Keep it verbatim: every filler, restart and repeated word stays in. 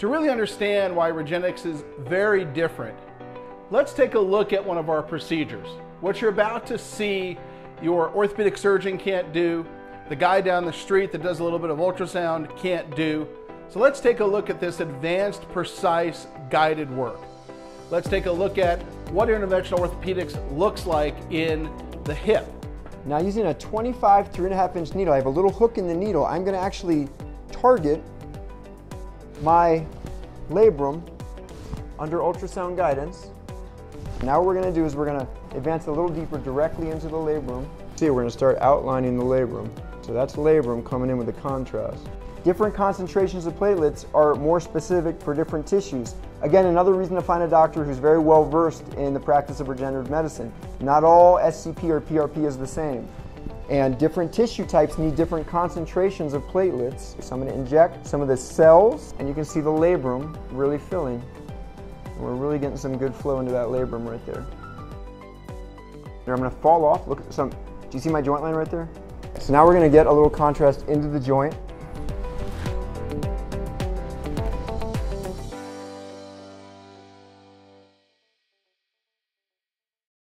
To really understand why Regenexx is very different, let's take a look at one of our procedures. What you're about to see your orthopedic surgeon can't do, the guy down the street that does a little bit of ultrasound can't do. So let's take a look at this advanced, precise, guided work. Let's take a look at what interventional orthopedics looks like in the hip. Now, using a twenty-five, three and a half inch needle, I have a little hook in the needle. I'm gonna actually target my labrum under ultrasound guidance. Now what we're gonna do is we're gonna advance a little deeper directly into the labrum. See, we're gonna start outlining the labrum. So that's labrum coming in with the contrast. Different concentrations of platelets are more specific for different tissues. Again, another reason to find a doctor who's very well versed in the practice of regenerative medicine. Not all S C P or P R P is the same. And different tissue types need different concentrations of platelets. So I'm gonna inject some of the cells, and you can see the labrum really filling. And we're really getting some good flow into that labrum right there. There, I'm gonna fall off, look at some, do you see my joint line right there? So now we're gonna get a little contrast into the joint.